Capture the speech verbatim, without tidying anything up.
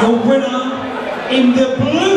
your winner in the blue.